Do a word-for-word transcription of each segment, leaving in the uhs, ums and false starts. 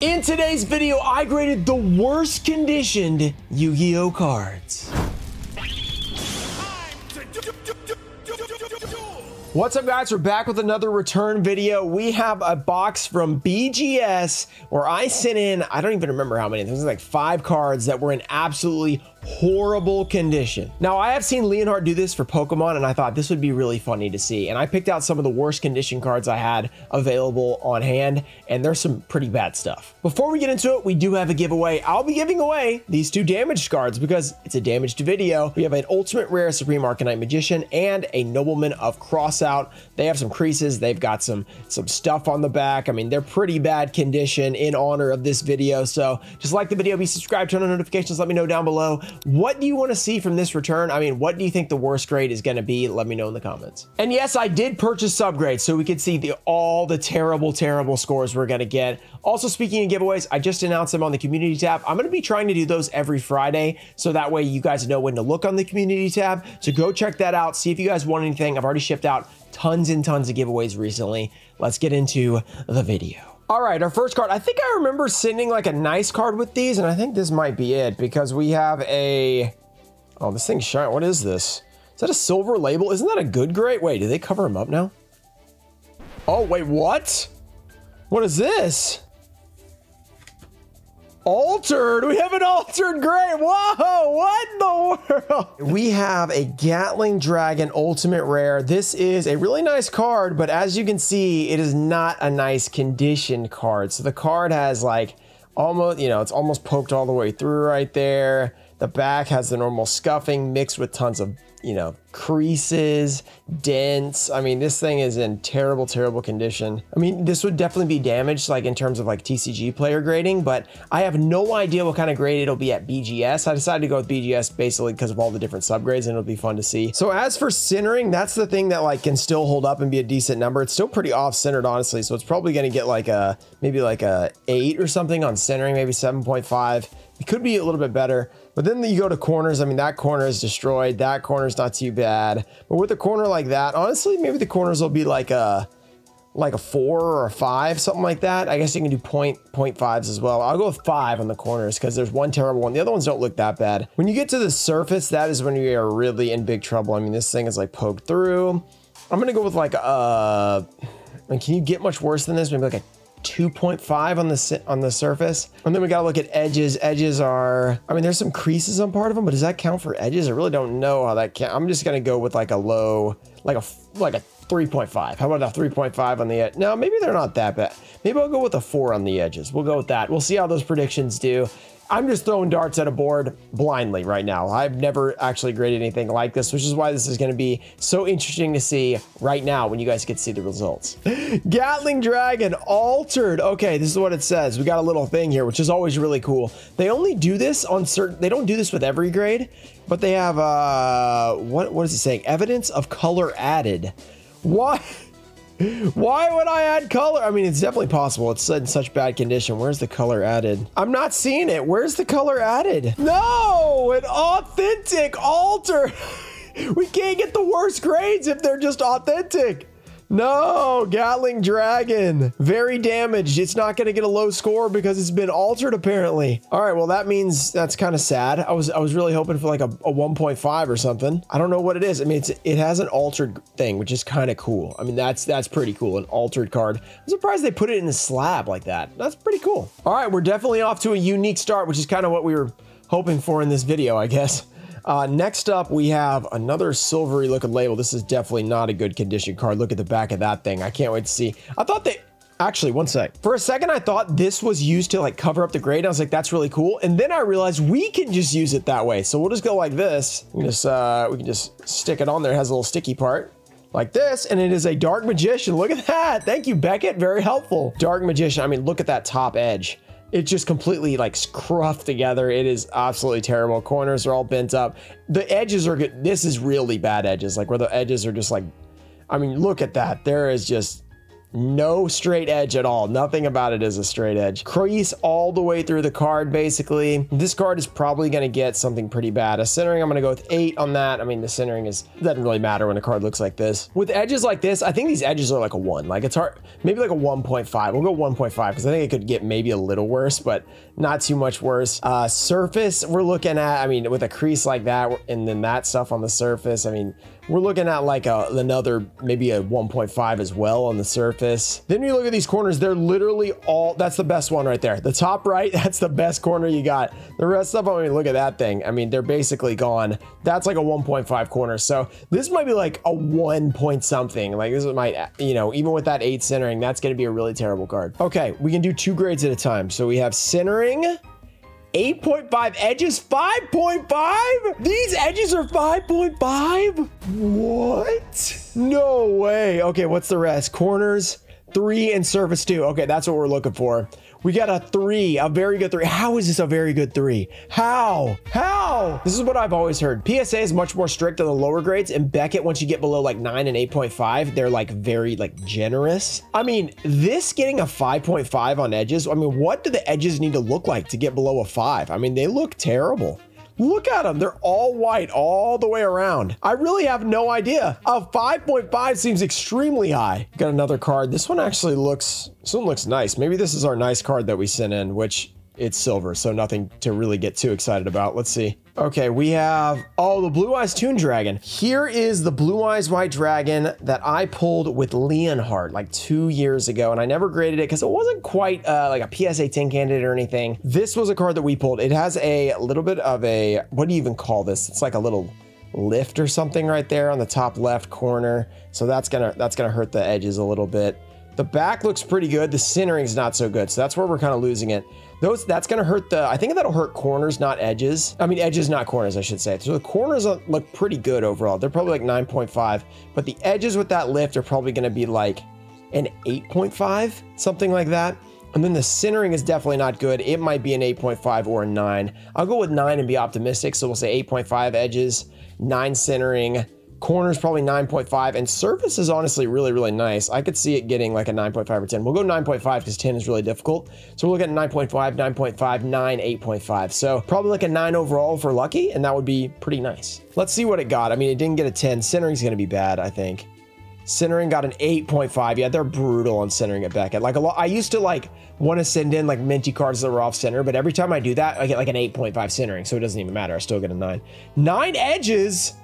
In today's video, I graded the worst conditioned Yu-Gi-Oh cards. What's up guys, we're back with another return video. We have a box from B G S where I sent in, I don't even remember how many, there was like five cards that were in absolutely horrible condition. Now I have seen Leonhardt do this for Pokemon and I thought this would be really funny to see, and I picked out some of the worst condition cards I had available on hand, and there's some pretty bad stuff. Before we get into it, we do have a giveaway. I'll be giving away these two damaged cards because it's a damaged video. We have an ultimate rare Supreme Arcanite Magician and a Nobleman of Crossout. They have some creases, they've got some some stuff on the back. I mean, they're pretty bad condition in honor of this video, so just like the video, be subscribed, turn on notifications, let me know down below. What do you want to see from this return? I mean, what do you think the worst grade is going to be? Let me know in the comments. And yes, I did purchase subgrades so we could see the all the terrible, terrible scores we're going to get. Also, speaking of giveaways, I just announced them on the community tab. I'm going to be trying to do those every Friday, so that way you guys know when to look on the community tab. So go check that out. See if you guys want anything. I've already shipped out tons and tons of giveaways recently. Let's get into the video. All right, our first card, I think I remember sending like a nice card with these, and I think this might be it because we have a, oh, this thing's shiny. What is this? Is that a silver label? Isn't that a good grade? Wait, do they cover them up now? Oh, wait, what? What is this? Altered, we have an altered grade. Whoa, what in the world? We have a Gatling Dragon ultimate rare. This is a really nice card, but as you can see, it is not a nice conditioned card. So the card has like almost, you know, it's almost poked all the way through right there. The back has the normal scuffing mixed with tons of, you know, creases, dents. I mean, this thing is in terrible, terrible condition. I mean, this would definitely be damaged like in terms of like T C G player grading, but I have no idea what kind of grade it'll be at B G S. I decided to go with B G S basically because of all the different subgrades, and it'll be fun to see. So as for centering, that's the thing that like can still hold up and be a decent number. It's still pretty off centered, honestly. So it's probably going to get like a, maybe like a eight or something on centering, maybe seven point five. It could be a little bit better, but then you go to corners. I mean, that corner is destroyed. That corner is not too bad, but with a corner like that, honestly, maybe the corners will be like a, like a four or a five, something like that. I guess you can do point, point fives as well. I'll go with five on the corners because there's one terrible one. The other ones don't look that bad. When you get to the surface, that is when you are really in big trouble. I mean, this thing is like poked through. I'm going to go with like, uh, and can you get much worse than this? Maybe like a two point five on the on the surface. And then we gotta look at edges. Edges are, I mean, there's some creases on part of them, but does that count for edges? I really don't know how that count. I'm just gonna go with like a low, like a like a three point five. How about a three point five on the edge? No, maybe they're not that bad. Maybe I'll go with a four on the edges. We'll go with that. We'll see how those predictions do. I'm just throwing darts at a board blindly right now. I've never actually graded anything like this, which is why this is going to be so interesting to see right now when you guys get to see the results. Gatling Dragon altered. Okay, this is what it says. We got a little thing here, which is always really cool. They only do this on certain, they don't do this with every grade, but they have, uh, what, what is it saying? Evidence of color added. What? Why would I add color? I mean, it's definitely possible. It's in such bad condition. Where's the color added? I'm not seeing it. Where's the color added? No, an authentic alter. We can't get the worst grades if they're just authentic. No, Gatling Dragon. Very damaged. It's not going to get a low score because it's been altered apparently. All right, well, that means that's kind of sad. I was I was really hoping for like a, a one point five or something. I don't know what it is. I mean, it's, it has an altered thing, which is kind of cool. I mean, that's that's pretty cool, an altered card. I'm surprised they put it in a slab like that. That's pretty cool. All right, we're definitely off to a unique start, which is kind of what we were hoping for in this video, I guess. Uh, next up, we have another silvery looking label. This is definitely not a good condition card. Look at the back of that thing. I can't wait to see. I thought they, actually, one sec. For a second, I thought this was used to like cover up the grade. I was like, that's really cool. And then I realized we can just use it that way. So we'll just go like this. We can just, uh, we can just stick it on there. It has a little sticky part. Like this, and it is a Dark Magician. Look at that. Thank you, Beckett. Very helpful. Dark Magician. I mean, look at that top edge. It just completely like scruffed together. It is absolutely terrible. Corners are all bent up. The edges are good. This is really bad edges, like where the edges are just like, I mean, look at that. There is just No straight edge at all. Nothing about it is a straight edge. Crease all the way through the card, basically. This card is probably going to get something pretty bad. A centering, I'm going to go with eight on that. I mean, the centering is doesn't really matter when a card looks like this. With edges like this, I think these edges are like a one. Like, it's hard. Maybe like a one point five. We'll go one point five because I think it could get maybe a little worse, but not too much worse. Uh, surface, we're looking at, I mean, with a crease like that and then that stuff on the surface, I mean, we're looking at like a, another, maybe a one point five as well on the surface. Then you look at these corners, they're literally all, that's the best one right there. The top right, that's the best corner you got. The rest of them, I mean, look at that thing. I mean, they're basically gone. That's like a one point five corner. So this might be like a one point something. Like this might, you know, even with that eight centering, that's going to be a really terrible card. Okay, we can do two grades at a time. So we have centering, eight point five, edges five point five? These edges are five point five? What? No way. Okay, what's the rest? Corners, three, and surface two. Okay, that's what we're looking for. We got a three, a very good three. How is this a very good three? How? How? This is what I've always heard. P S A is much more strict on the lower grades, and Beckett, once you get below like nine and eight point five, they're like very like generous. I mean, this getting a five point five on edges, I mean, what do the edges need to look like to get below a five? I mean, they look terrible. Look at them. They're all white all the way around. I really have no idea. A five point five seems extremely high. Got another card. This one actually looks, this one looks nice. Maybe this is our nice card that we sent in, which it's silver, so nothing to really get too excited about. Let's see. Okay, we have, oh, the Blue Eyes Toon Dragon. Here is the Blue Eyes White Dragon that I pulled with Leonhardt like two years ago, and I never graded it because it wasn't quite uh, like a P S A ten candidate or anything. This was a card that we pulled. It has a little bit of a, what do you even call this? It's like a little lift or something right there on the top left corner. So that's gonna, that's gonna hurt the edges a little bit. The back looks pretty good. The centering's not so good. So that's where we're kind of losing it. Those, that's gonna hurt the, I think that'll hurt corners, not edges. I mean, edges, not corners, I should say. So the corners look pretty good overall. They're probably like nine point five, but the edges with that lift are probably gonna be like an eight point five, something like that. And then the centering is definitely not good. It might be an eight point five or a nine. I'll go with nine and be optimistic. So we'll say eight point five edges, nine centering, corners probably nine point five, and surface is honestly really, really nice. I could see it getting like a nine point five or ten. We'll go nine point five because ten is really difficult. So we'll look at nine point five, nine point five, nine, eight point five. So probably like a nine overall if we're lucky, and that would be pretty nice. Let's see what it got. I mean, it didn't get a ten. Centering's gonna be bad, I think. Centering got an eight point five. Yeah, they're brutal on centering at Beckett. Like a lot, I used to like want to send in like minty cards that were off center, but every time I do that, I get like an eight point five centering, so it doesn't even matter. I still get a nine. Nine edges.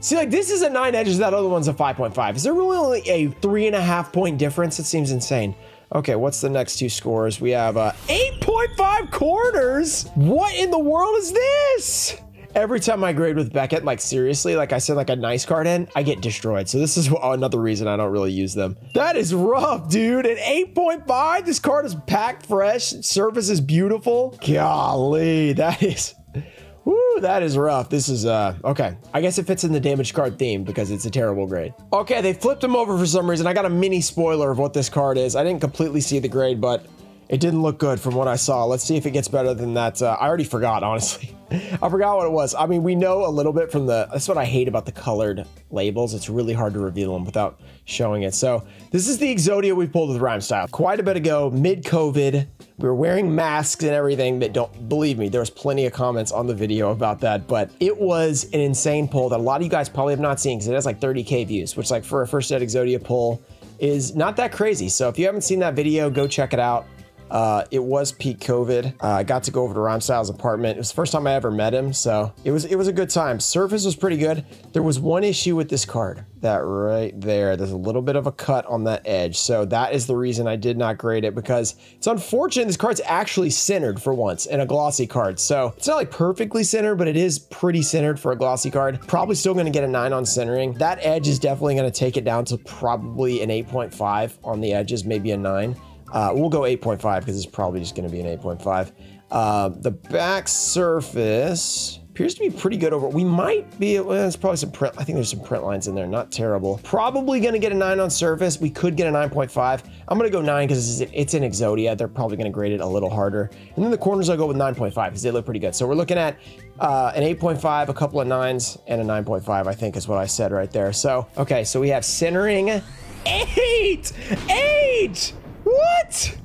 See, like this is a nine edges, that other one's a five point five. Is there really only a three and a half point difference? It seems insane. Okay, what's the next two scores? We have uh, eight point five corners. What in the world is this? Every time I grade with Beckett, like seriously, like I said, like a nice card in, I get destroyed. So this is another reason I don't really use them. That is rough, dude. An eight point five, this card is packed fresh. Surface is beautiful. Golly, that is... Woo, that is rough. This is, uh, okay. I guess it fits in the damage card theme because it's a terrible grade. Okay, they flipped them over for some reason. I got a mini spoiler of what this card is. I didn't completely see the grade, but it didn't look good from what I saw. Let's see if it gets better than that. Uh, I already forgot, honestly. I forgot what it was. I mean, we know a little bit from the, that's what I hate about the colored labels. It's really hard to reveal them without showing it. So this is the Exodia we pulled with RhymeStyle. Quite a bit ago, mid-COVID, we were wearing masks and everything. That don't, believe me, there was plenty of comments on the video about that, but it was an insane poll that a lot of you guys probably have not seen because it has like thirty K views, which like for a first ed Exodia poll is not that crazy. So if you haven't seen that video, go check it out. Uh, it was peak COVID. Uh, I got to go over to RhymeStyle's apartment. It was the first time I ever met him, so it was it was a good time. Surface was pretty good. There was one issue with this card. That right there, there's a little bit of a cut on that edge. So that is the reason I did not grade it, because it's unfortunate this card's actually centered for once in a glossy card. So it's not like perfectly centered, but it is pretty centered for a glossy card. Probably still gonna get a nine on centering. That edge is definitely gonna take it down to probably an eight point five on the edges, maybe a nine. Uh, we'll go eight point five because it's probably just going to be an eight point five. Uh, the back surface appears to be pretty good over. We might be, well, there's probably some print. I think there's some print lines in there. Not terrible. Probably going to get a nine on surface. We could get a nine point five. I'm going to go nine because it's, it's an Exodia. They're probably going to grade it a little harder. And then the corners I'll go with nine point five because they look pretty good. So we're looking at uh, an eight point five, a couple of nines, and a nine point five, I think is what I said right there. So, okay, so we have centering Eight! Eight! What?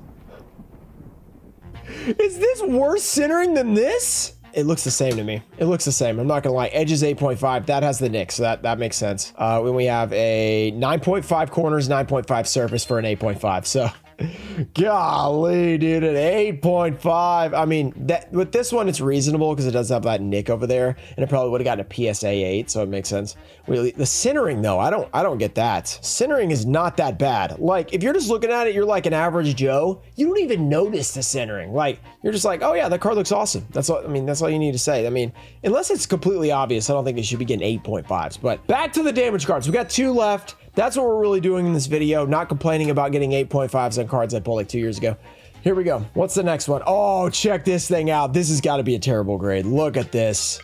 Is this worse centering than this? It looks the same to me. It looks the same. I'm not gonna lie. Edge is eight point five. That has the Knicks, so that, that makes sense. Uh, when we have a nine point five corners, nine point five surface for an eight point five. So, golly, dude, an eight point five. I mean, that with this one, it's reasonable because it does have that Knick over there, and it probably would have gotten a P S A eight, so it makes sense. Really, the centering though, I don't, I don't get that. Centering is not that bad. Like, if you're just looking at it, you're like an average Joe. You don't even notice the centering. Like, you're just like, oh yeah, that card looks awesome. That's all. I mean, that's all you need to say. I mean, unless it's completely obvious, I don't think they should be getting eight point fives. But back to the damage cards. We got two left. That's what we're really doing in this video. Not complaining about getting eight point fives on cards I pulled like two years ago. Here we go. What's the next one? Oh, check this thing out. This has got to be a terrible grade. Look at this.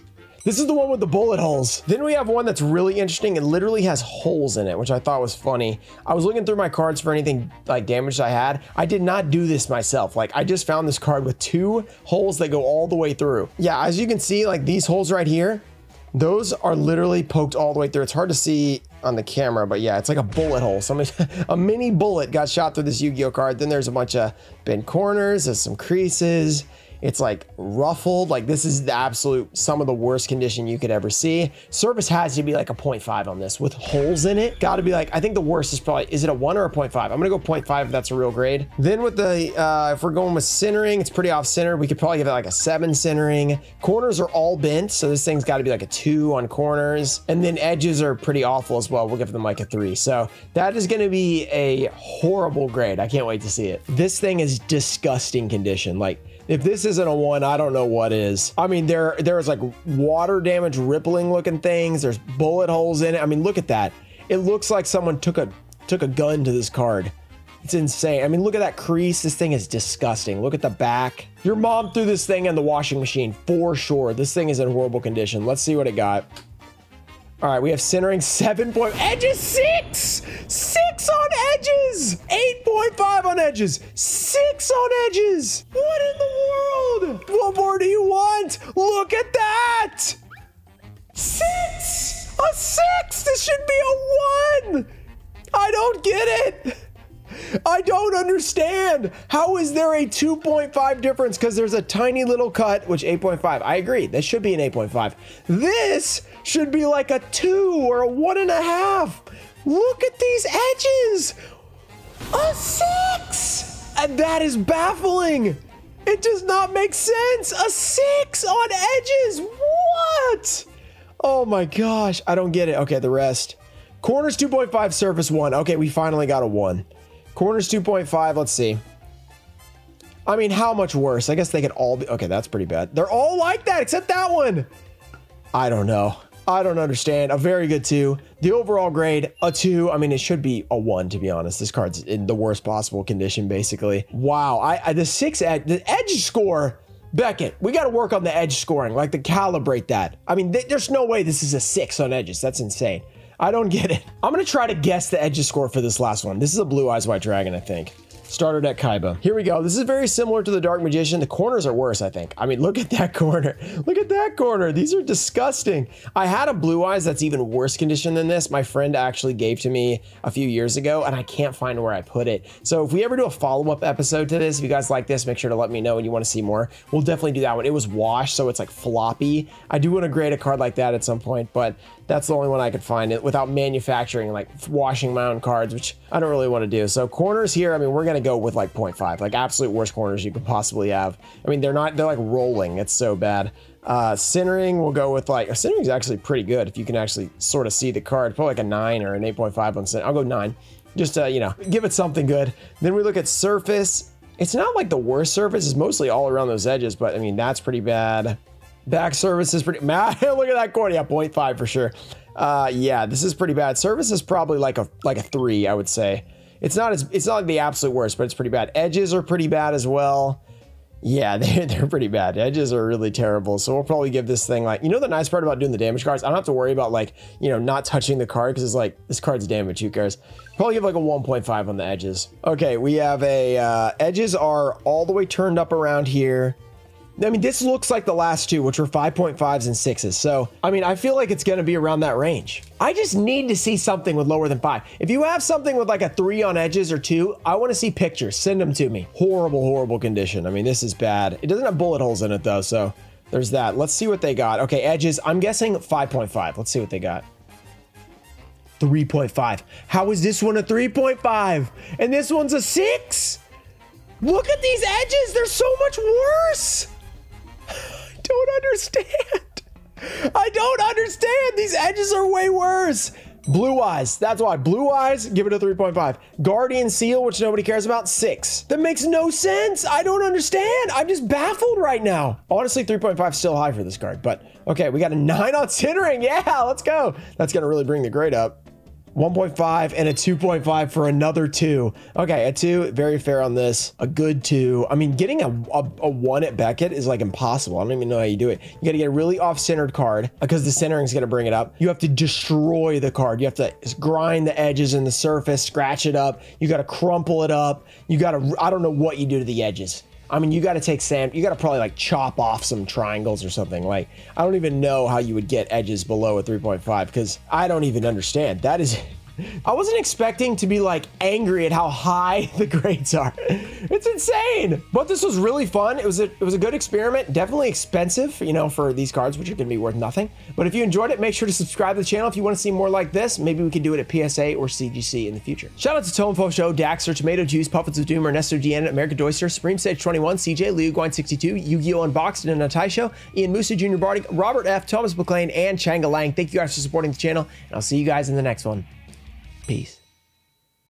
This is the one with the bullet holes. Then we have one that's really interesting. It literally has holes in it, which I thought was funny. I was looking through my cards for anything like damaged I had. I did not do this myself. Like, I just found this card with two holes that go all the way through. Yeah, as you can see, like these holes right here, those are literally poked all the way through. It's hard to see on the camera, but yeah, it's like a bullet hole. Somebody, a mini bullet got shot through this Yu-Gi-Oh card. Then there's a bunch of bent corners, there's some creases. It's like ruffled. Like, this is the absolute, some of the worst condition you could ever see. Surface has to be like a zero point five on this with holes in it. Gotta be like, I think the worst is probably, is it a one or a zero point five? I'm gonna go zero point five if that's a real grade. Then with the, uh, if we're going with centering, it's pretty off center. We could probably give it like a seven centering. Corners are all bent. So this thing's gotta be like a two on corners. And then edges are pretty awful as well. We'll give them like a three. So that is gonna be a horrible grade. I can't wait to see it. This thing is disgusting condition. Like, if this isn't a one, I don't know what is. I mean, there there's like water damage, rippling looking things. There's bullet holes in it. I mean, look at that. It looks like someone took a took a gun to this card. It's insane. I mean, look at that crease. This thing is disgusting. Look at the back. Your mom threw this thing in the washing machine for sure. This thing is in horrible condition. Let's see what it got. All right, we have centering seven point, edges six, six on edges, eight point five on edges, six on edges. What in the world? What more do you want? Look at that. Six, a six, this should be a one. I don't get it. I don't understand. How is there a two point five difference? Because there's a tiny little cut, which eight point five. I agree. That should be an eight point five. This should be like a two or a one and a half. Look at these edges. A six. And that is baffling. It does not make sense. A six on edges. What? Oh my gosh. I don't get it. Okay, the rest. Corners two point five, surface one. Okay, we finally got a one. Corners two point five, let's see. I mean, how much worse? I guess they could all be, okay, that's pretty bad. They're all like that, except that one. I don't know. I don't understand. A very good two. The overall grade, a two. I mean, it should be a one, to be honest. This card's in the worst possible condition, basically. Wow, I, I the six edge, the edge score, Beckett, we got to work on the edge scoring, like to calibrate that. I mean, th there's no way this is a six on edges. That's insane. I don't get it. I'm gonna try to guess the edges score for this last one. This is a Blue Eyes White Dragon, I think. Starter deck Kaiba. Here we go. This is very similar to the Dark Magician. The corners are worse, I think. I mean, look at that corner. Look at that corner. These are disgusting. I had a Blue Eyes that's even worse condition than this. My friend actually gave to me a few years ago, and I can't find where I put it. So if we ever do a follow-up episode to this, if you guys like this, make sure to let me know and you want to see more. We'll definitely do that one. It was washed, so it's like floppy. I do want to grade a card like that at some point, but that's the only one I could find it without manufacturing, like washing my own cards, which I don't really want to do. So corners here, I mean, we're gonna go with like zero point five, like absolute worst corners you could possibly have. I mean, they're not, they're like rolling. It's so bad. Uh, centering, we'll go with like, centering is actually pretty good if you can actually sort of see the card, probably like a nine or an eight point five on centering. I'll go nine, just to, you know, give it something good. Then we look at surface. It's not like the worst surface. It's mostly all around those edges, but I mean, that's pretty bad. Back service is pretty, man, look at that corner, yeah, zero point five for sure. Uh, yeah, this is pretty bad. Service is probably like a like a three, I would say. It's not as, it's not the absolute worst, but it's pretty bad. Edges are pretty bad as well. Yeah, they're, they're pretty bad. Edges are really terrible. So we'll probably give this thing like, you know, the nice part about doing the damage cards, I don't have to worry about like, you know, not touching the card because it's like, this card's damaged, who cares? Probably give like a one point five on the edges. Okay, we have a, uh, edges are all the way turned up around here. I mean, this looks like the last two, which were five point fives and sixes. So, I mean, I feel like it's going to be around that range. I just need to see something with lower than five. If you have something with like a three on edges or two, I want to see pictures. Send them to me. Horrible, horrible condition. I mean, this is bad. It doesn't have bullet holes in it though, so there's that. Let's see what they got. Okay, edges. I'm guessing five point five. Let's see what they got. three point five. How is this one a three point five? And this one's a six? Look at these edges. They're so much worse. I don't understand. I don't understand. These edges are way worse. Blue Eyes. That's why. Blue Eyes, give it a three point five. Guardian Seal, which nobody cares about, six. That makes no sense. I don't understand. I'm just baffled right now. Honestly, three point five is still high for this card, but okay, we got a nine on Centering. Yeah, let's go. That's going to really bring the grade up. one point five and a two point five for another two. Okay, a two, very fair on this. A good two. I mean, getting a, a, a one at Beckett is like impossible. I don't even know how you do it. You gotta get a really off-centered card because the centering's gonna bring it up. You have to destroy the card. You have to grind the edges and the surface, scratch it up. You gotta crumple it up. You gotta, I don't know what you do to the edges. I mean, you gotta take sand, you gotta probably like chop off some triangles or something. Like, I don't even know how you would get edges below a three point five because I don't even understand. That is, I wasn't expecting to be like angry at how high the grades are. It's insane. But this was really fun. It was a, it was a good experiment. Definitely expensive, you know, for these cards, which are gonna be worth nothing. But if you enjoyed it, make sure to subscribe to the channel. If you wanna see more like this, maybe we can do it at P S A or C G C in the future. Shout out to Totemfo Show, Daxter, Tomato Juice, Puppets of Doom, Ernesto Deanna, America Doyster, Supreme Sage twenty-one, C J, Liu Guine sixty-two, Yu-Gi-Oh! Unboxed, and Natai Show, Ian Musa, Junior Barty, Robert F, Thomas McLean, and Changa Lang. Thank you guys for supporting the channel, and I'll see you guys in the next one. Peace.